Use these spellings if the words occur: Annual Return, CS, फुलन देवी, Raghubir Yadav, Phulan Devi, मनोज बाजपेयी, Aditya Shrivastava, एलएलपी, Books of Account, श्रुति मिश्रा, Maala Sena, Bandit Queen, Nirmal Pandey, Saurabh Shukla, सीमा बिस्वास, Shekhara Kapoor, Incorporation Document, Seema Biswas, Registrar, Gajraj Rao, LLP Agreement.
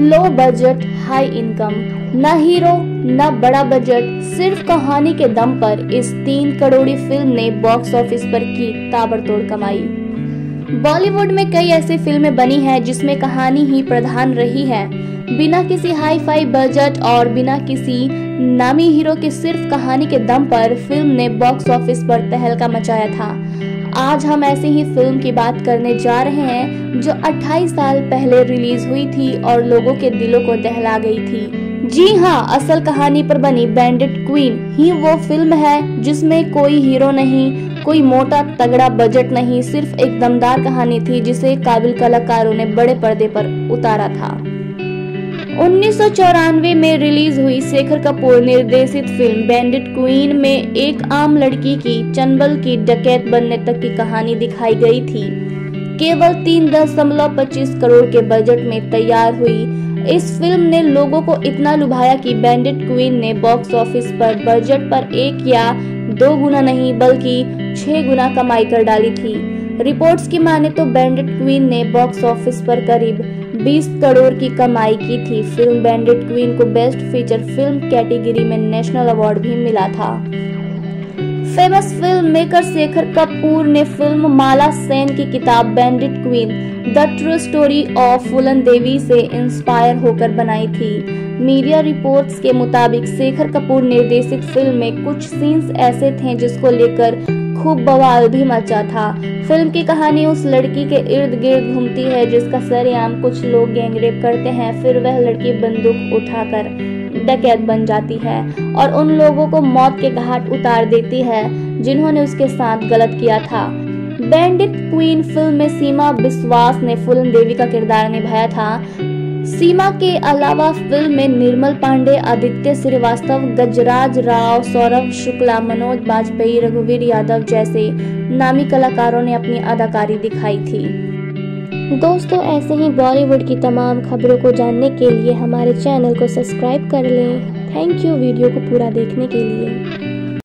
लो budget high income, न hero न बड़ा बजट, सिर्फ कहानी के दम पर इस 3 करोड़ी फिल्म ने बॉक्स ऑफिस पर की ताबड़तोड़ कमाई। बॉलीवुड में कई ऐसी फिल्में बनी हैं जिसमें कहानी ही प्रधान रही है। बिना किसी हाई फाई बजट और बिना किसी नामी हीरो के सिर्फ कहानी के दम पर फिल्म ने बॉक्स ऑफिस पर तहलका मचाया था। आज हम ऐसे ही फिल्म की बात करने जा रहे हैं जो 28 साल पहले रिलीज हुई थी और लोगों के दिलों को दहला गई थी। जी हाँ, असल कहानी पर बनी बैंडिट क्वीन ही वो फिल्म है जिसमें कोई हीरो नहीं, कोई मोटा तगड़ा बजट नहीं, सिर्फ एक दमदार कहानी थी जिसे काबिल कलाकारों ने बड़े पर्दे पर उतारा था। 1994 में रिलीज हुई शेखर कपूर निर्देशित फिल्म बैंडिट क्वीन में एक आम लड़की की चंबल की डकैत बनने तक की कहानी दिखाई गई थी। केवल 3.25 करोड़ के बजट में तैयार हुई इस फिल्म ने लोगों को इतना लुभाया कि बैंडिट क्वीन ने बॉक्स ऑफिस पर बजट पर 1 या 2 गुना नहीं बल्कि 6 गुना कमाई कर डाली थी। रिपोर्ट्स की माने तो बैंडिट क्वीन ने बॉक्स ऑफिस पर करीब 20 करोड़ की कमाई की थी। फिल्म बैंडिट क्वीन को बेस्ट फीचर फिल्म कैटेगरी में नेशनल अवार्ड भी मिला था। Famous film maker Shekhar Kapur ने फिल्म माला सेन की किताब bandit queen the true story of फुलन देवी से इंस्पायर होकर बनाई थी। मीडिया रिपोर्ट्स के मुताबिक शेखर कपूर निर्देशित फिल्म में कुछ सीन्स ऐसे थे जिसको लेकर खूब बवाल भी मचा था। फिल्म की कहानी उस लड़की के इर्द गिर्द घूमती है जिसका सरेआम कुछ लोग गैंगरेप करते हैं, फिर वह लड़की बंदूक उठाकर डकैत बन जाती है और उन लोगों को मौत के घाट उतार देती है जिन्होंने उसके साथ गलत किया था। बैंडिट क्वीन फिल्म में सीमा बिस्वास ने फूलन देवी का किरदार निभाया था। सीमा के अलावा फिल्म में निर्मल पांडे, आदित्य श्रीवास्तव, गजराज राव, सौरभ शुक्ला, मनोज बाजपेयी, रघुवीर यादव जैसे नामी कलाकारों ने अपनी अदाकारी दिखाई थी। दोस्तों, ऐसे ही बॉलीवुड की तमाम खबरों को जानने के लिए हमारे चैनल को सब्सक्राइब कर लें। थैंक यू वीडियो को पूरा देखने के लिए।